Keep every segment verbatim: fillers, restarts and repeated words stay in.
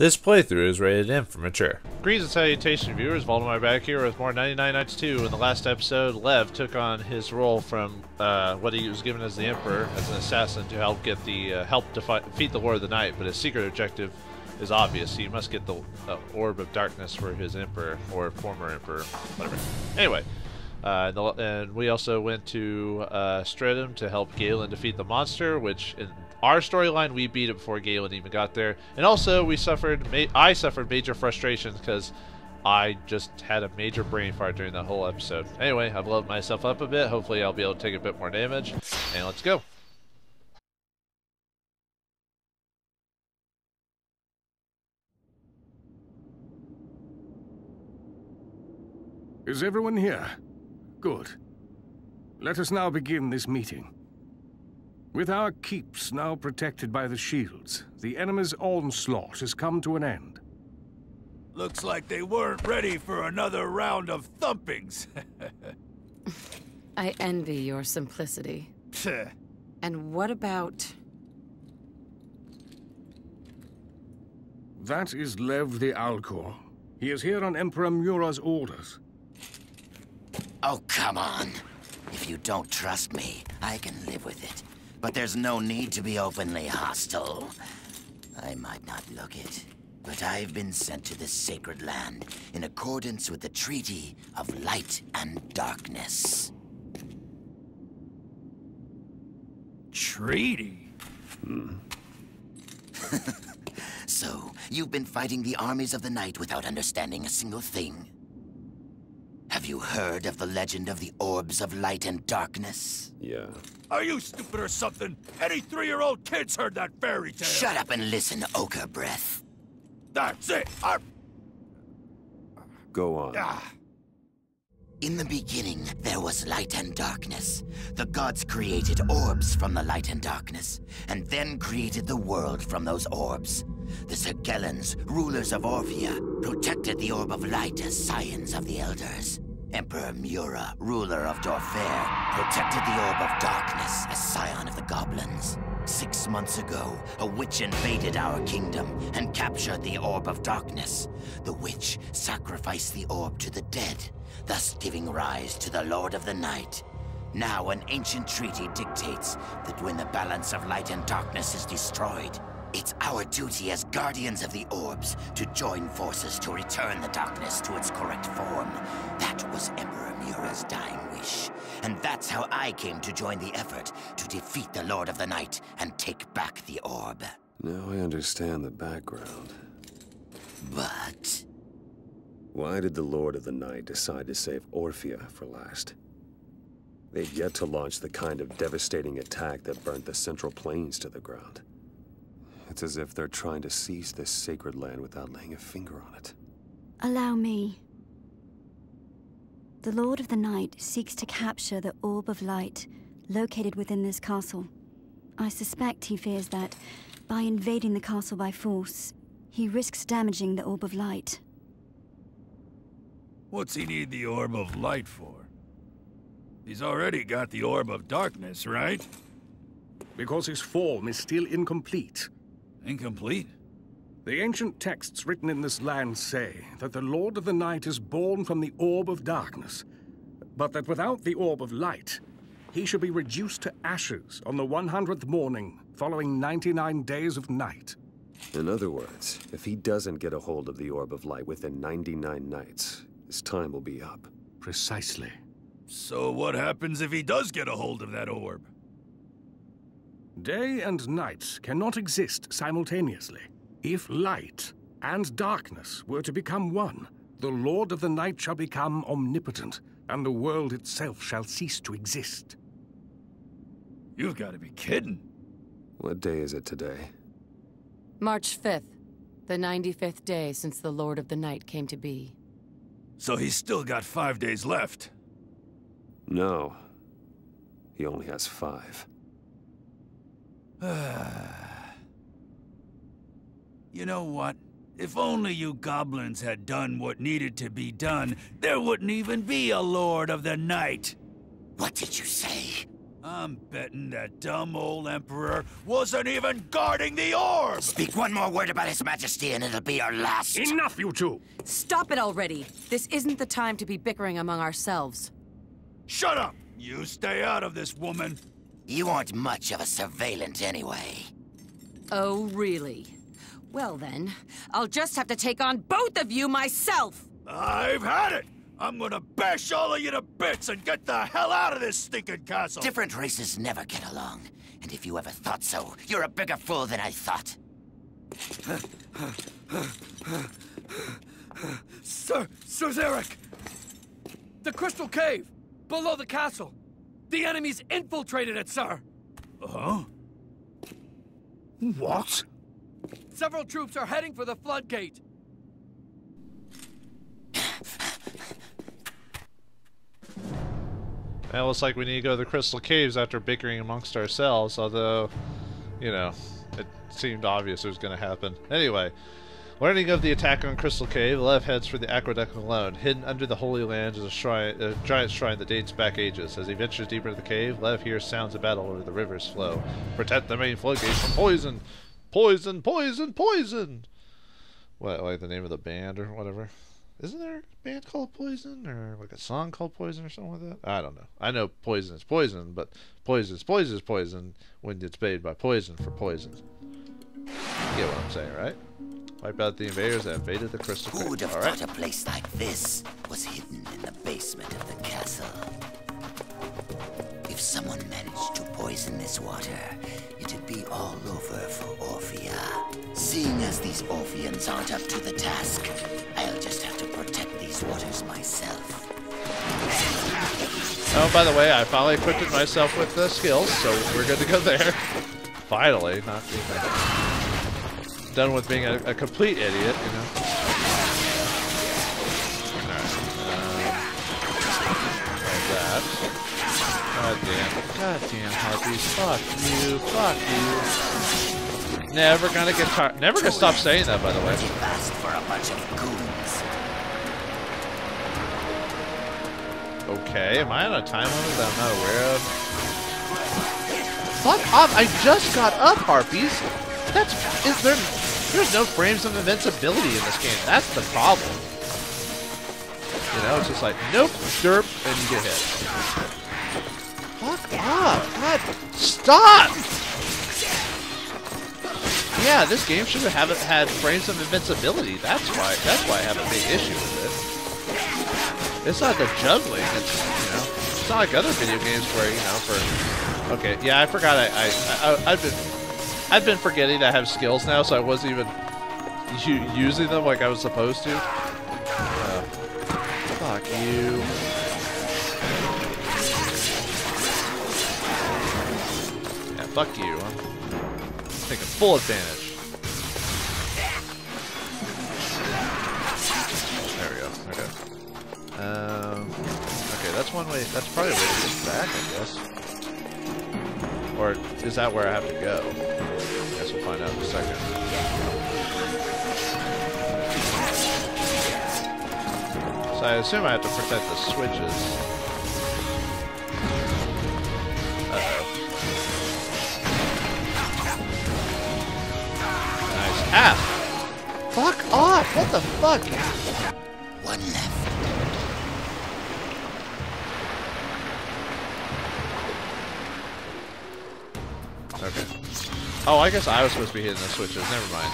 This playthrough is rated M for mature. Greetings and salutation, viewers. Vauldemare back here with more ninety-nine Nights two. In the last episode, Lev took on his role from uh, what he was given as the Emperor, as an assassin, to help get the uh, help defeat the Lord of the Night. But his secret objective is obvious. He must get the uh, Orb of Darkness for his Emperor, or former Emperor, whatever. Anyway. Uh, and, the, and we also went to uh, Streatham to help Galen defeat the monster, which in our storyline we beat it before Galen even got there. And also we suffered, ma I suffered major frustrations because I just had a major brain fart during the whole episode. Anyway, I've leveled myself up a bit. Hopefully I'll be able to take a bit more damage. And let's go. Is everyone here? Good. Let us now begin this meeting. With our keeps now protected by the shields, the enemy's onslaught has come to an end. Looks like they weren't ready for another round of thumpings. I envy your simplicity. And what about... That is Lev the Alcor. He is here on Emperor Mura's orders. Oh, come on. If you don't trust me, I can live with it. But there's no need to be openly hostile. I might not look it, but I've been sent to this sacred land in accordance with the Treaty of Light and Darkness. Treaty? Hmm. So, you've been fighting the armies of the night without understanding a single thing. Have you heard of the legend of the Orbs of Light and Darkness? Yeah. Are you stupid or something? Any three-year-old kid's heard that fairy tale! Shut up and listen, Ochre Breath. That's it! I... Go on. Ah. In the beginning, there was light and darkness. The gods created orbs from the light and darkness, and then created the world from those orbs. The Sergellans, rulers of Orphea, protected the Orb of Light as scions of the Elders. Emperor Mura, ruler of Dorfair, protected the Orb of Darkness as scion of the Goblins. Six months ago, a witch invaded our kingdom and captured the Orb of Darkness. The witch sacrificed the orb to the dead, thus giving rise to the Lord of the Night. Now an ancient treaty dictates that when the balance of light and darkness is destroyed, it's our duty as guardians of the orbs to join forces to return the darkness to its correct form. That was Emperor Mura's dying wish. And that's how I came to join the effort to defeat the Lord of the Night and take back the orb. Now I understand the background. But... Why did the Lord of the Night decide to save Orphea for last? They've yet to launch the kind of devastating attack that burnt the Central Plains to the ground. It's as if they're trying to seize this sacred land without laying a finger on it. Allow me. The Lord of the Night seeks to capture the Orb of Light located within this castle. I suspect he fears that, by invading the castle by force, he risks damaging the Orb of Light. What's he need the Orb of Light for? He's already got the Orb of Darkness, right? Because his form is still incomplete. Incomplete? The ancient texts written in this land say that the Lord of the Night is born from the Orb of Darkness, but that without the Orb of Light, he should be reduced to ashes on the hundredth morning following ninety-nine days of night. In other words, if he doesn't get a hold of the Orb of Light within ninety-nine nights, his time will be up. Precisely. So what happens if he does get a hold of that orb? Day and night cannot exist simultaneously. If light and darkness were to become one, the Lord of the Night shall become omnipotent, and the world itself shall cease to exist. You've got to be kidding. What day is it today? March fifth, the ninety-fifth day since the Lord of the Night came to be. So he's still got five days left? No. He only has five. You know what? If only you goblins had done what needed to be done, there wouldn't even be a Lord of the Night. What did you say? I'm betting that dumb old Emperor wasn't even guarding the orb! Speak one more word about His Majesty and it'll be our last! Enough, you two! Stop it already! This isn't the time to be bickering among ourselves. Shut up! You stay out of this, woman! You aren't much of a surveillant anyway. Oh, really? Well then, I'll just have to take on both of you myself! I've had it! I'm gonna bash all of you to bits and get the hell out of this stinking castle! Different races never get along. And if you ever thought so, you're a bigger fool than I thought. Sir, Sir Zarek! The Crystal Cave, below the castle. The enemy's infiltrated it, sir! Huh? What? Several troops are heading for the floodgate. It looks like we need to go to the Crystal Caves after bickering amongst ourselves, although, you know, it seemed obvious it was going to happen. Anyway, learning of the attack on Crystal Cave, Lev heads for the aqueduct alone. Hidden under the Holy Land is a, shrine, a giant shrine that dates back ages. As he ventures deeper into the cave, Lev hears sounds of battle where the rivers flow. Protect the main floodgate from poison! Poison, poison, poison! What, like the name of the band or whatever? Isn't there a band called Poison, or like a song called Poison or something like that? I don't know. I know poison is poison, but poison is poison is poison when it's paid by poison for poison. You get what I'm saying, right? Wipe out the invaders that invaded the Crystal Cave. Who would have thought right? A place like this was hidden in the basement of the castle? If someone managed to poison this water, it'd be all over for Orphea. Seeing as these Orpheans aren't up to the task, I'll just have to protect these waters myself. Oh, by the way, I finally equipped myself with the skills, so we're good to go there. Finally, not even done with being a, a complete idiot, you know. Alright, uh, like that. God damn, god damn, Harpies, fuck you, fuck you. Never gonna get tired, never gonna stop saying that, by the way. Okay, am I on a time limit that I'm not aware of? Fuck off, I just got up, Harpies! That's, is there, there's no frames of invincibility in this game, that's the problem. You know, it's just like, nope, derp, and you get hit. Fuck off! God, stop! Yeah, this game should have had frames of invincibility. That's why. That's why I have a big issue with it. It's not the juggling. It's, you know, it's not like other video games where, you know, for. Okay, yeah, I forgot. I, I, I I've been, I've been forgetting I have skills now, so I wasn't even using them like I was supposed to. Uh, fuck you. Fuck you, I'm taking full advantage. There we go, okay. Um, okay, that's one way, that's probably a way to get back, I guess. Or is that where I have to go? I guess we'll find out in a second. So I assume I have to protect the switches. Ah! Fuck off! What the fuck? One left. Okay. Oh, I guess I was supposed to be hitting the switches. Never mind.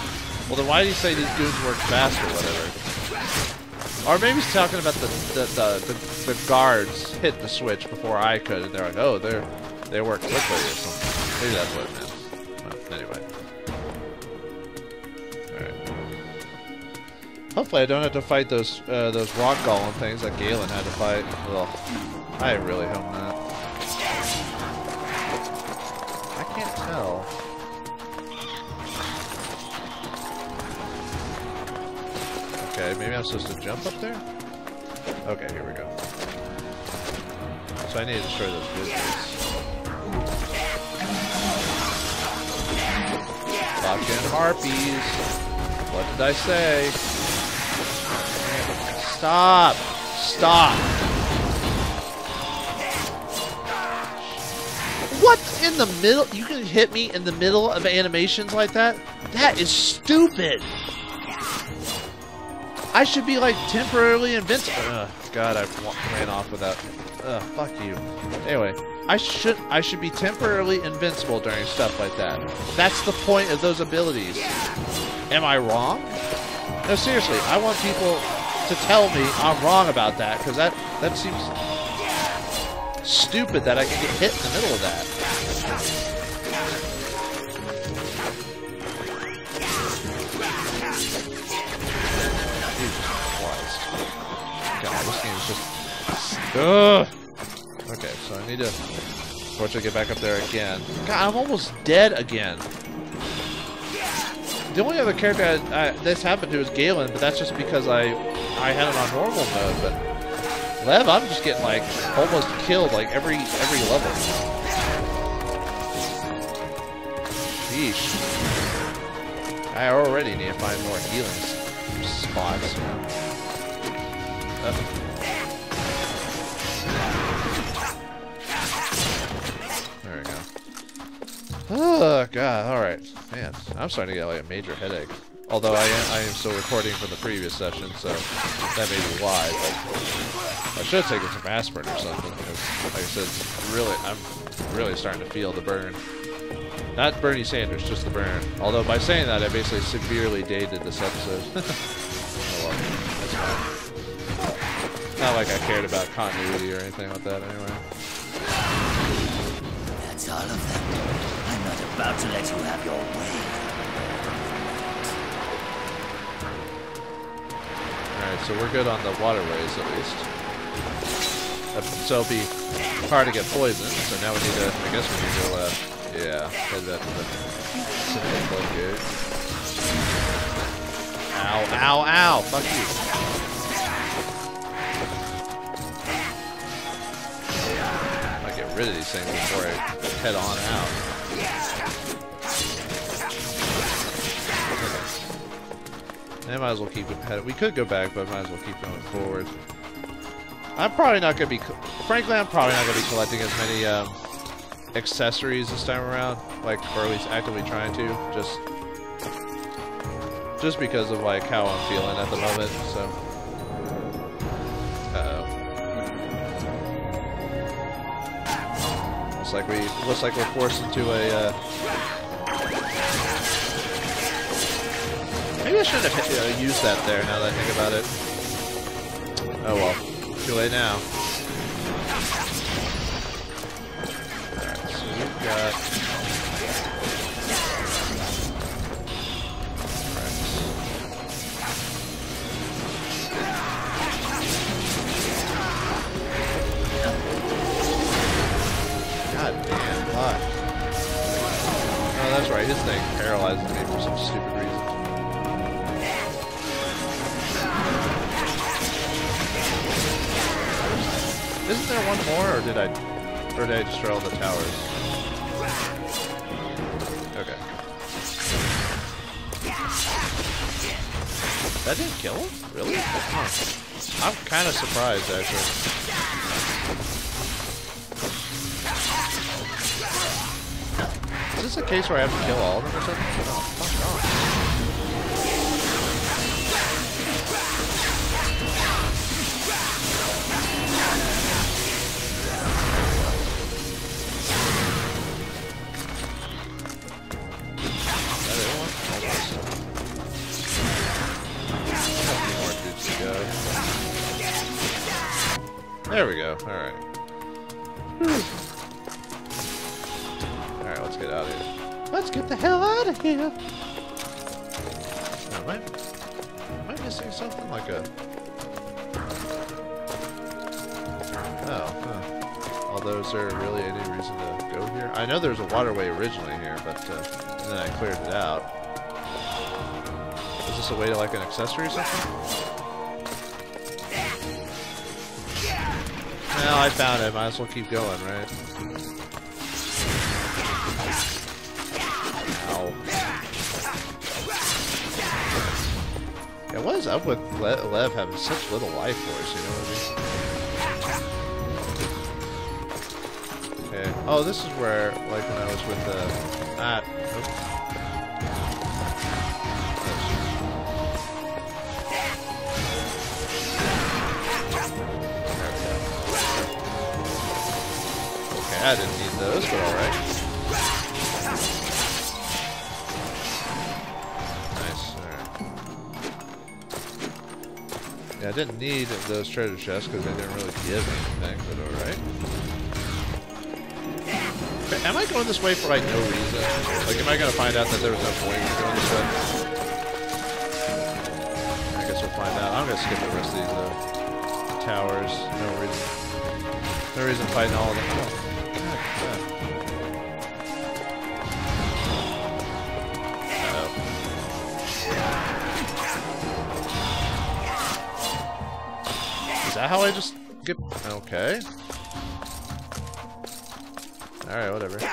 Well, then why do you say these goons work fast or whatever? Or maybe he's talking about the the, the the the guards hit the switch before I could, and they're like, oh, they're they work quickly or something. Maybe that's what it meant. Hopefully I don't have to fight those uh, those rock golem things that Galen had to fight. Ugh. I really hope not. I can't tell. Okay, maybe I'm supposed to jump up there? Okay, here we go. So I need to destroy those wizards. Fucking harpies! What did I say? Stop! Stop! What in the middle? You can hit me in the middle of animations like that? That is stupid. I should be like temporarily invincible. Ugh, God, I ran off with that. Ugh, fuck you. Anyway, I should I should be temporarily invincible during stuff like that. That's the point of those abilities. Am I wrong? No, seriously, I want people to tell me I'm wrong about that, because that, that seems stupid that I can get hit in the middle of that. Jesus Christ. God, this game is just... Ugh! Okay, so I need to... Unfortunately, get back up there again. God, I'm almost dead again. The only other character I, I, this happened to is Galen, but that's just because I I had it on normal mode, but... Lev, I'm just getting, like, almost killed, like, every, every level. Sheesh. I already need to find more healing spots. Oh. There we go. Oh, God, alright. Man, I'm starting to get, like, a major headache. Although I am, I am still recording from the previous session, so that may be why. But I should have taken some aspirin or something, because, like I said, it's really, I'm really starting to feel the burn. Not Bernie Sanders, just the burn. Although by saying that, I basically severely dated this episode. Oh, well, that's fine. Not like I cared about continuity or anything like that, anyway. That's all of them. I'm not about to let you have your way. Alright, so we're good on the waterways, at least. So it'll be hard to get poisoned, so now we need to, I guess we need to, uh, yeah, head that to the central plug gate. Ow, ow, ow! Fuck you! I get rid of these things before I head on out. Okay. I might as well keep it. We could go back, but I might as well keep going forward. I'm probably not going to be... Frankly, I'm probably not going to be collecting as many um, accessories this time around. Like, or at least actively trying to. Just just because of, like, how I'm feeling at the moment, so... Uh-oh. Looks like, we, looks like we're forced into a... Uh, Maybe I shouldn't have hit, uh, used that there, now that I think about it. Oh well. Too late now. Alright, so we've got... Alright. God damn, why? Oh, that's right, his thing paralyzes me for some stupid reason. Isn't there one more, or did I, or did I destroy all the towers? Okay. That didn't kill him? Really? I'm kind of surprised, actually. Is this a case where I have to kill all of them or something? Oh, fuck off. There we go. Alright. Alright, let's get out of here. Let's get the hell out of here! Now, am, I, am I missing something? Like a... Oh, huh. Although, is there really any reason to go here? I know there's a waterway originally here, but uh, and then I cleared it out. Is this a way to, like, an accessory or something? Well, I found it. Might as well keep going, right? Ow. Yeah, what is up with Le Lev having such little life force, you know what I mean? Okay. Oh, this is where, like, when I was with the... Ah, nope. Okay, I didn't need those, but alright. I didn't need those treasure chests because they didn't really give anything, but alright. Am I going this way for like no reason? Like, am I going to find out that there was no point in going this way? I guess we'll find out. I'm going to skip the rest of these though. Towers, no reason. No reason fighting all of them. Oh. Is that how I just get... Okay. Alright, whatever. Did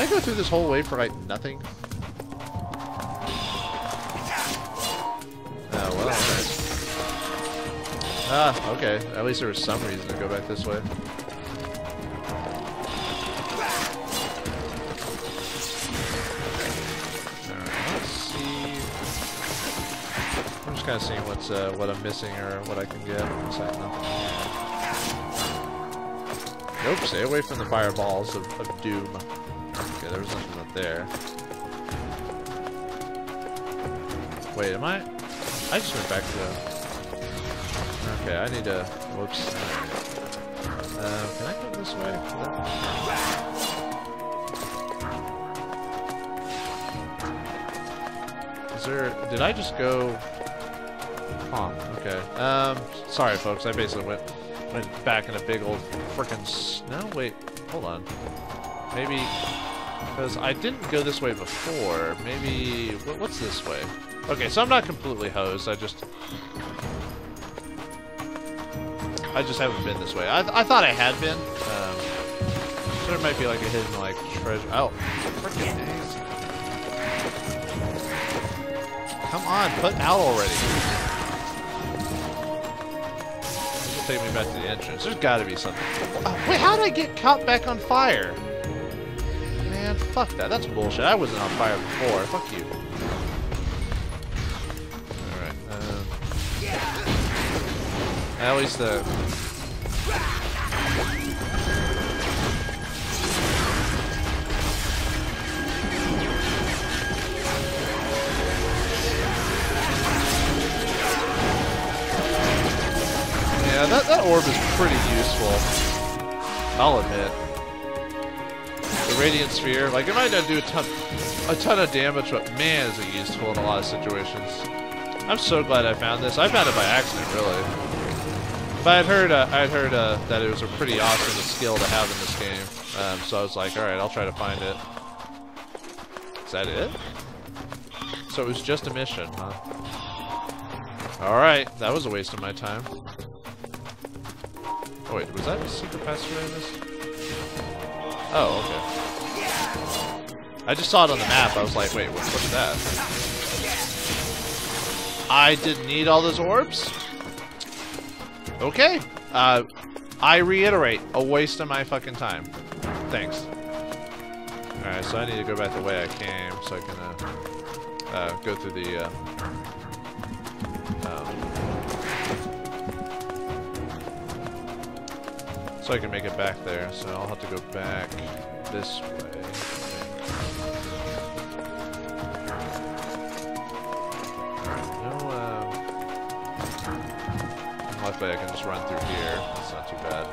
I go through this whole way for, like, nothing? Oh, well, alright. Ah, okay. At least there was some reason to go back this way. Kind of seeing what's uh, what I'm missing or what I can get. Looks like nothing. Nope, stay away from the fireballs of, of doom. Okay, there was nothing up there. Wait, am I? I just went back to the. Okay, I need to. Whoops. Uh, can I go this way? No. Is there? Did I just go? Huh, okay. Um, sorry folks, I basically went, went back in a big old frickin' snow. Wait, hold on. Maybe, because I didn't go this way before. Maybe, what, what's this way? Okay, so I'm not completely hosed, I just... I just haven't been this way. I, th I thought I had been. Um, so there might be like a hidden like treasure. Oh, frickin' days. Come on, put out already. Take me back to the entrance. There's gotta be something. Oh, wait, how did I get caught back on fire? Man, fuck that. That's bullshit. I wasn't on fire before. Fuck you. Alright, uh... at least the... Yeah, that, that orb is pretty useful, I'll admit. The Radiant Sphere, like, it might not do a ton, a ton of damage, but man, is it useful in a lot of situations. I'm so glad I found this. I found it by accident, really. But I'd heard, uh, I'd heard uh, that it was a pretty awesome skill to have in this game, um, so I was like, alright, I'll try to find it. Is that it? So it was just a mission, huh? Alright, that was a waste of my time. Oh wait, was that a secret passageway in this? Oh, okay. I just saw it on the map, I was like, wait, what, what's that? I didn't need all those orbs? Okay. Uh, I reiterate, a waste of my fucking time. Thanks. Alright, so I need to go back the way I came, so I can, uh, uh go through the, uh, um, so I can make it back there, so I'll have to go back this way. Alright, no, um... luckily I can just run through here, it's not too bad.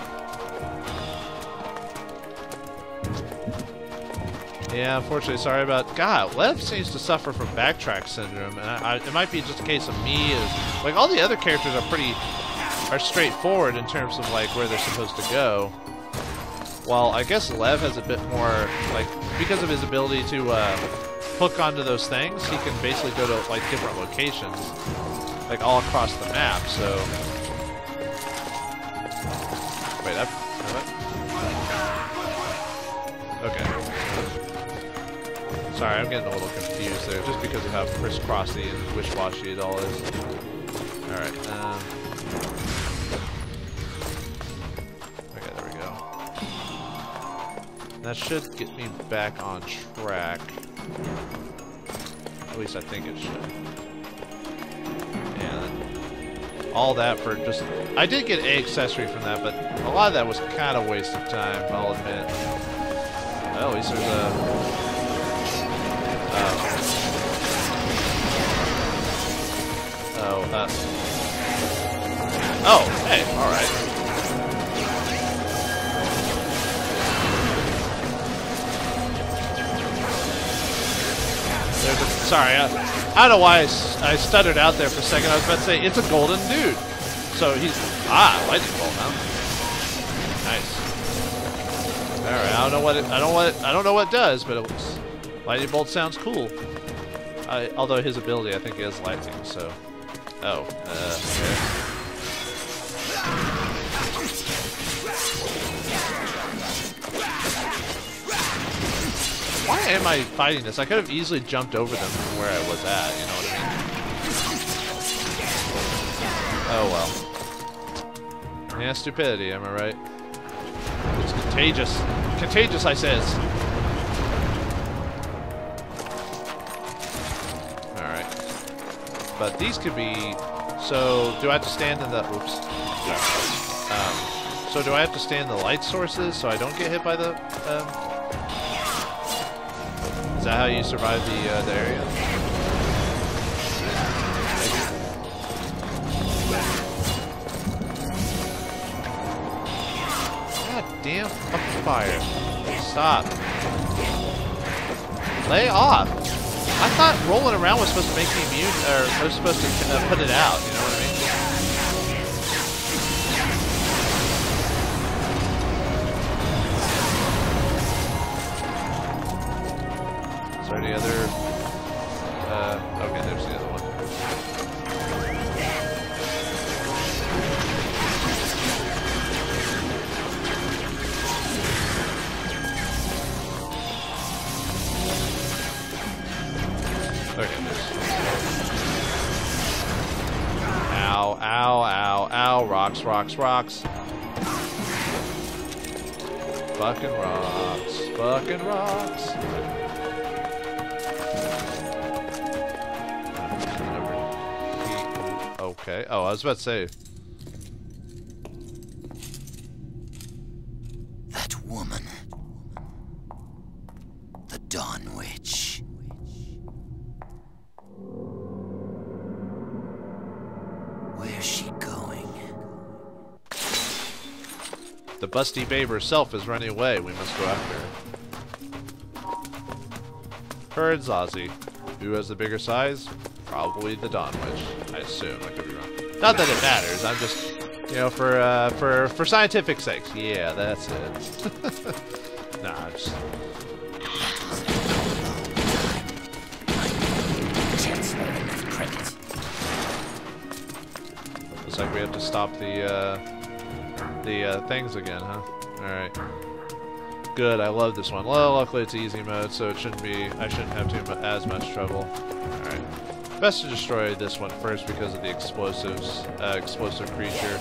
Yeah, unfortunately, sorry about... God, Lev seems to suffer from backtrack syndrome, and I, I, it might be just a case of me is... Like, all the other characters are pretty... are straightforward in terms of like where they're supposed to go. Well, I guess Lev has a bit more like because of his ability to uh, hook onto those things, he can basically go to like different locations, like all across the map. So wait, that okay. Sorry, I'm getting a little confused there, just because of how crisscrossy and wish-washy it all is. All right. Um, that should get me back on track. At least I think it should. And all that for just... I did get an accessory from that, but a lot of that was kind of a waste of time, I'll admit. Well, at least there's a... Uh, oh, uh... Oh, hey, alright. A, sorry, I, I don't know why I, I stuttered out there for a second. I was about to say, it's a golden dude. So he's... Ah, lightning bolt, huh? Nice. Alright, I don't know what it... I don't, what it, I don't know what it does, but it was, lightning bolt sounds cool. I, although his ability, I think, is lightning, so... Oh. Uh... Okay. Why am I fighting this? I could have easily jumped over them from where I was at, you know what I mean? Oh well. Yeah, stupidity, am I right? It's contagious. Contagious, I says. Alright. But these could be... So, do I have to stand in the... Oops. Um, so, do I have to stand in the light sources so I don't get hit by the... Um, Is that how you survive the, uh, the area? God damn fucking fire. Stop. Lay off. I thought rolling around was supposed to make me immune, or I was supposed to uh, put it out, you know what I mean? The other, uh, okay, there's the other one. Okay, there's... Ow, ow, ow, ow, rocks, rocks, rocks. Fucking rocks, fucking rocks. Okay. Oh, I was about to say. That woman. The Dawn Witch. Where's she going? The busty babe herself is running away. We must go after her. Her and Zazie. Who has the bigger size? Probably the Dawn Witch, I assume. I could be wrong. Not that it matters. I'm just, you know, for uh, for for scientific sakes. Yeah, that's it. Nah, I'm just. Looks like we have to stop the uh, the uh, things again, huh? All right. Good. I love this one. Well, luckily it's easy mode, so it shouldn't be. I shouldn't have too mu as much trouble. All right. Best to destroy this one first because of the explosives, uh, explosive creature,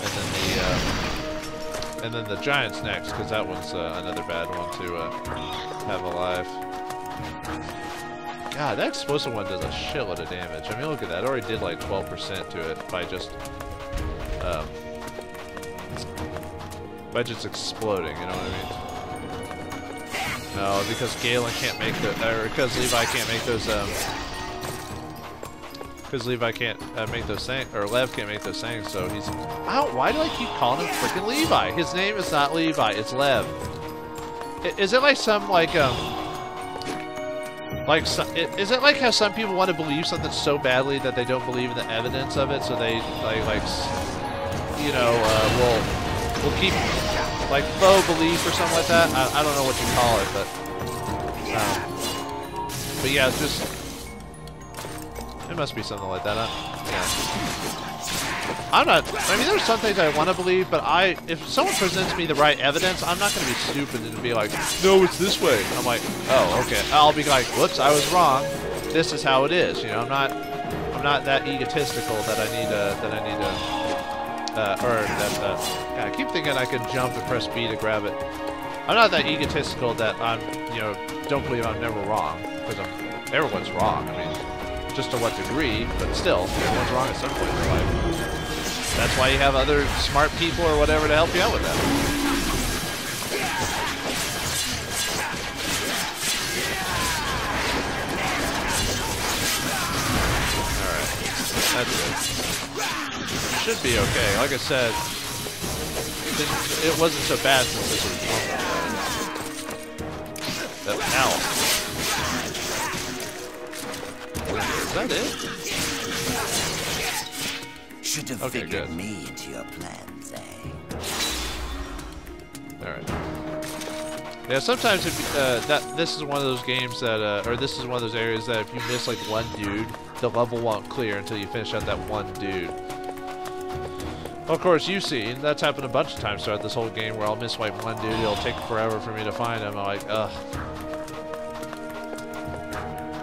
and then the uh, and then the giant's next because that one's uh, another bad one to uh, have alive. God, that explosive one does a shitload of damage. I mean, look at that. I already did like twelve percent to it by just um, by just exploding. You know what I mean? No, because Galen can't make the, or because Levi can't make those. Um, Because Levi can't uh, make those things, or Lev can't make those things, so he's... Ow, why do I keep calling him freaking Levi? His name is not Levi, it's Lev. I, is it like some, like, um... Like, some, it, is it like how some people want to believe something so badly that they don't believe in the evidence of it, so they, like, like you know, uh, will, will keep, like, faux belief or something like that? I, I don't know what you call it, but... Um, but yeah, it's just... It must be something like that. Huh? Yeah. I'm not. I mean, there's some things I want to believe, but I, if someone presents me the right evidence, I'm not going to be stupid and be like, "No, it's this way." I'm like, "Oh, okay." I'll be like, "Whoops, I was wrong. This is how it is." You know, I'm not. I'm not that egotistical that I need to. That I need to. Uh, or that. Uh, God, I keep thinking I can jump and press B to grab it. I'm not that egotistical that I'm, you know, don't believe I'm never wrong, because everyone's wrong. I mean, just to what degree, but still, everyone's wrong at some point in their life. That's why you have other smart people or whatever to help you out with that. That's it. Should be okay. Like I said, it, it wasn't so bad since this was normal. That owl. Is that it? Should have okay, figured good. me into your plans, eh? Alright. Yeah, sometimes it, uh, that this is one of those games that, uh, or this is one of those areas that if you miss like one dude, the level won't clear until you finish out that one dude. Of course, you've seen, that's happened a bunch of times throughout this whole game where I'll misswipe one dude, it'll take forever for me to find him. I'm like, ugh.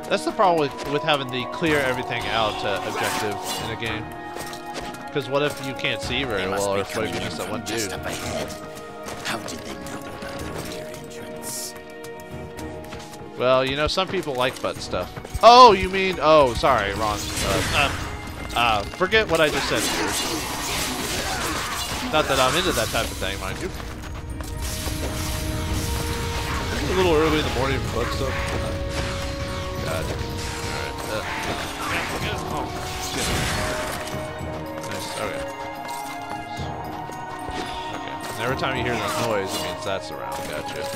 That's the problem with, with having the clear everything out uh, objective in a game. Because what if you can't see very well or if you miss that one dude? How did they know about the rear entrance? Well, you know, some people like butt stuff. Oh, you mean... Oh, sorry, wrong. Uh, uh, uh, forget what I just said. Not that I'm into that type of thing, mind you. It's a little early in the morning for butt stuff. God. Alright. Uh, oh, shit. Nice. Okay. Okay. And every time you hear that noise, it means that's around. Gotcha. Nice,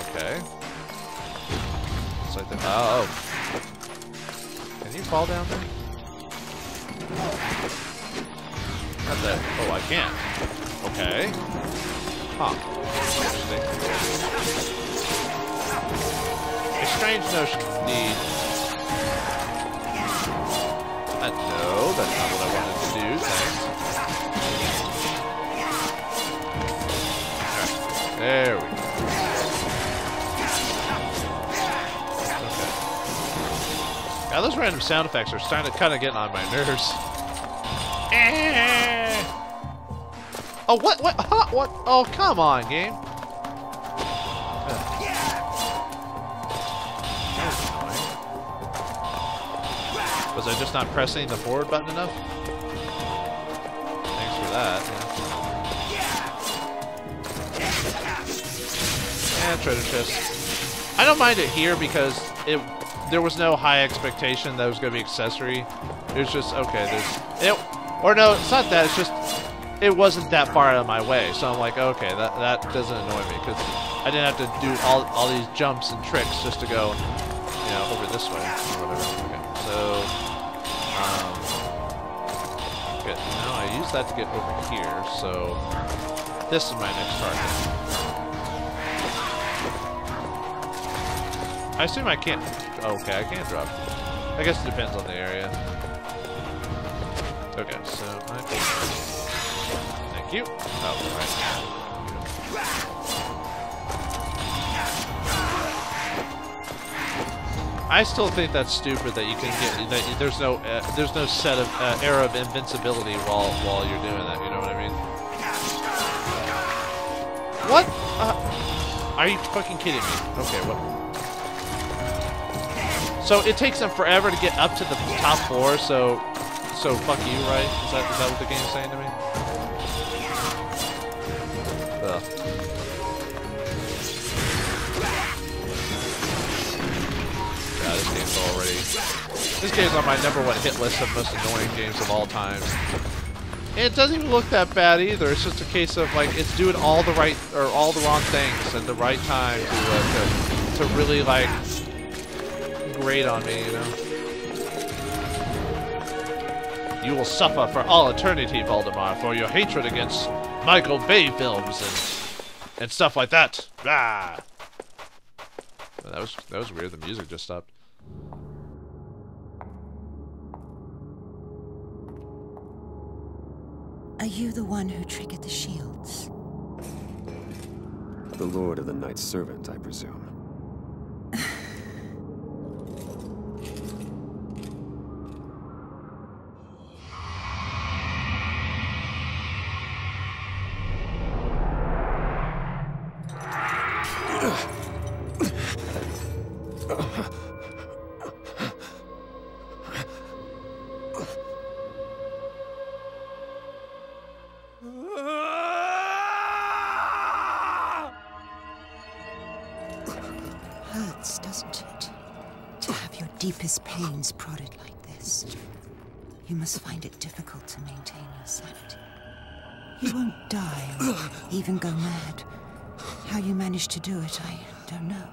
okay. Um, okay. It's like the- oh, oh. Can you fall down there? Not that- oh, I can't. Okay. Huh. Interesting. A strange notion of need. Uh, no, that's not what I wanted to do, thanks. There we go. Okay. Now those random sound effects are starting to kind of get on my nerves. Eh. Oh what? What? Huh, what? Oh come on, game. Ugh. Was I just not pressing the forward button enough? Thanks for that. Treasure chest. I don't mind it here because it there was no high expectation that it was going to be accessory. It was just okay. There's it, or no, it's not that. It's just it wasn't that far out of my way, so I'm like, okay, that that doesn't annoy me because I didn't have to do all all these jumps and tricks just to go, you know, over this way or whatever. Okay, so um, good. Now I use that to get over here. So this is my next target. I assume I can't... Okay, I can't drop. I guess it depends on the area. Okay, so... I can... Thank you. Oh, right. I still think that's stupid that you can get... That you, there's no uh, there's no set of... Uh, era of invincibility while, while you're doing that, you know what I mean? What? Uh, are you fucking kidding me? Okay, what... So it takes them forever to get up to the top floor, so so fuck you, right? Is that, is that what the game's saying to me? Ugh. Yeah, this game's already... This game's on my number one hit list of most annoying games of all time. And it doesn't even look that bad either, it's just a case of, like, it's doing all the right, or all the wrong things at the right time to, uh, to, to really, like... Great on me, you know. You will suffer for all eternity, Vauldemare, for your hatred against Michael Bay films and and stuff like that. Ah. Well, that was that was weird. The music just stopped. Are you the one who triggered the shields? The Lord of the Night's servant, I presume. Hurts, doesn't it? To have your deepest pains prodded like this. You must find it difficult to maintain your sanity. You won't die or even go mad. How you manage to do it, I don't know.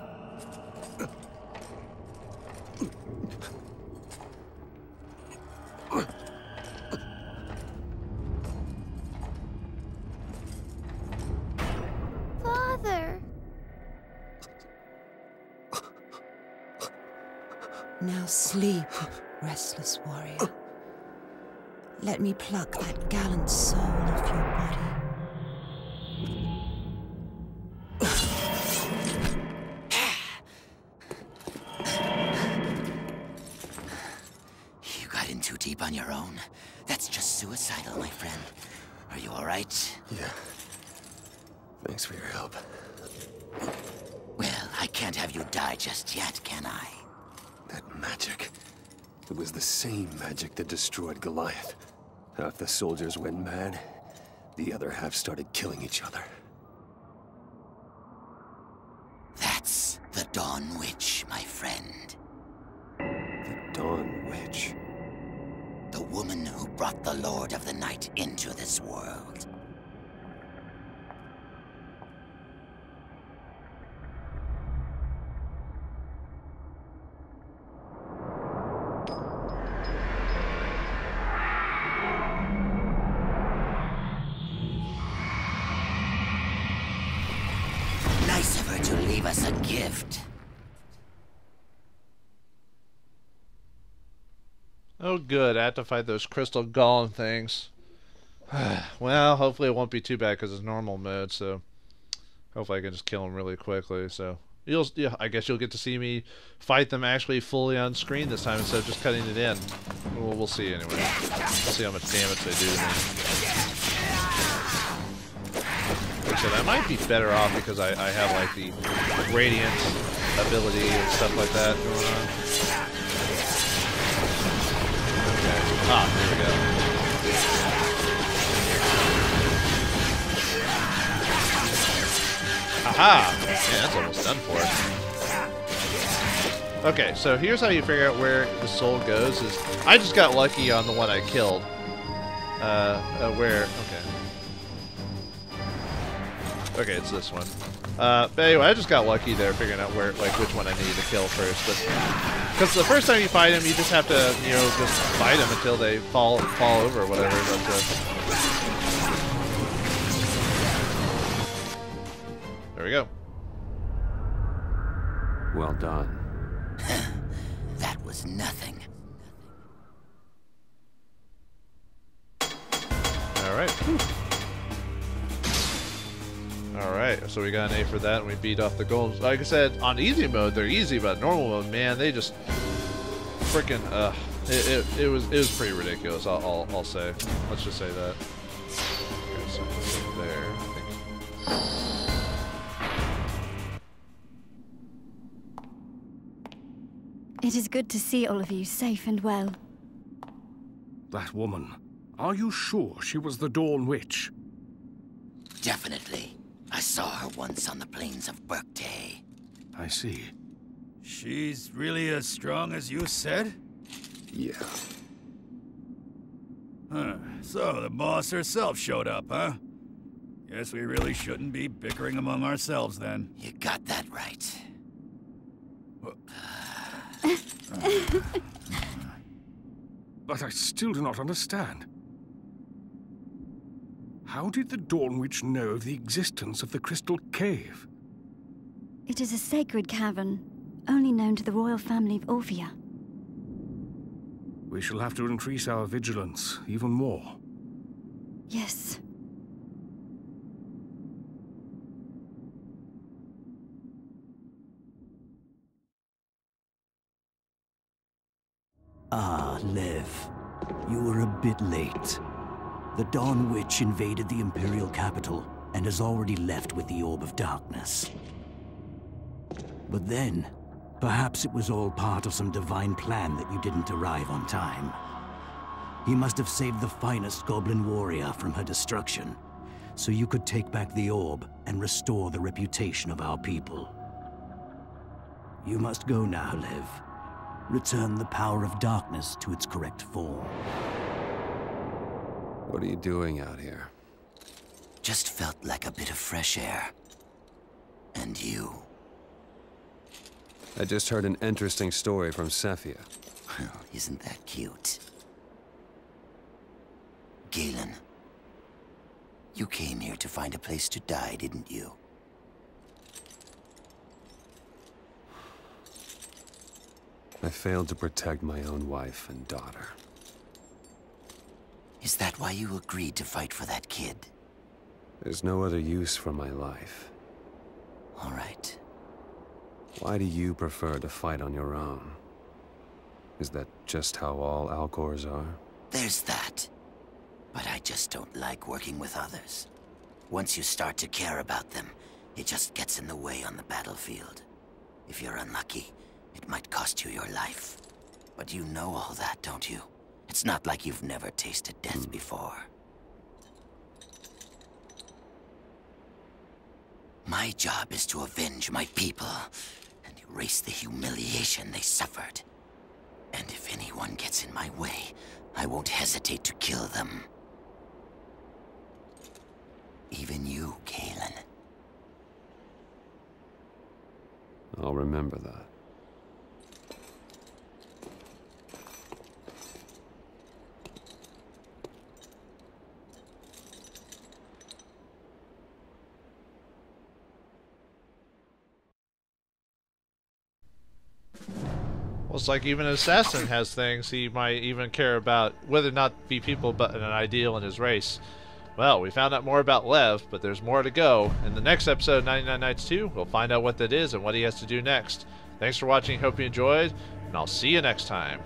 Sleep, restless warrior. Let me pluck that gallant soul off your body. You got in too deep on your own. That's just suicidal, my friend. Are you all right? Yeah. Thanks for your help. Well, I can't have you die just yet, can I? That magic. It was the same magic that destroyed Goliath. Half the soldiers went mad, the other half started killing each other. That's the Dawn Witch, my friend. The Dawn Witch? The woman who brought the Lord of the Night into this world. Oh good, I have to fight those crystal golem things. Well, hopefully it won't be too bad because it's normal mode, so hopefully I can just kill them really quickly. So you'll, yeah, I guess you'll get to see me fight them actually fully on screen this time instead of just cutting it in. Well, we'll see anyway. We'll see how much damage they do to me. Like I said, I might be better off because I, I have like the Radiant ability and stuff like that going on. Ah, there we go. Aha! Yeah, that's almost done for it. Okay, so here's how you figure out where the soul goes. Is I just got lucky on the one I killed. Uh, uh where... Okay. Okay, it's this one. Uh, but anyway, I just got lucky there figuring out where, like, which one I needed to kill first. Because the first time you fight them, you just have to, you know, just fight them until they fall fall over or whatever. But, uh, there we go. Well done. That was nothing. All right. Whew. Alright, so we got an A for that, and we beat off the golems. Like I said, on easy mode, they're easy, but normal mode, man, they just freaking, uh, it, it, it was it was pretty ridiculous, I'll, I'll, I'll say. Let's just say that. Okay, so there, I think. It is good to see all of you safe and well. That woman, are you sure she was the Dawn Witch? Definitely. I saw her once on the plains of Berktae. I see. She's really as strong as you said? Yeah. Huh. So the boss herself showed up, huh? Guess we really shouldn't be bickering among ourselves then. You got that right. But I still do not understand. How did the Dawn Witch know of the existence of the Crystal Cave? It is a sacred cavern, only known to the royal family of Orphea. We shall have to increase our vigilance even more. Yes. Ah, Lev. You were a bit late. The Dawn Witch invaded the Imperial capital and has already left with the Orb of Darkness. But then, perhaps it was all part of some divine plan that you didn't arrive on time. He must have saved the finest goblin warrior from her destruction, so you could take back the orb and restore the reputation of our people. You must go now, Lev. Return the power of darkness to its correct form. What are you doing out here? Just felt like a bit of fresh air. And you. I just heard an interesting story from Sephia. Well, isn't that cute? Galen, you came here to find a place to die, didn't you? I failed to protect my own wife and daughter. Is that why you agreed to fight for that kid? There's no other use for my life. All right. Why do you prefer to fight on your own? Is that just how all Alcors are? There's that. But I just don't like working with others. Once you start to care about them, it just gets in the way on the battlefield. If you're unlucky, it might cost you your life. But you know all that, don't you? It's not like you've never tasted death mm. before. My job is to avenge my people and erase the humiliation they suffered. And if anyone gets in my way, I won't hesitate to kill them. Even you, Galen. I'll remember that. Well, it's like even an assassin has things he might even care about, whether or not be people, but an ideal in his race. Well, we found out more about Lev, but there's more to go. In the next episode of ninety-nine Nights two, we'll find out what that is and what he has to do next. Thanks for watching, hope you enjoyed, and I'll see you next time.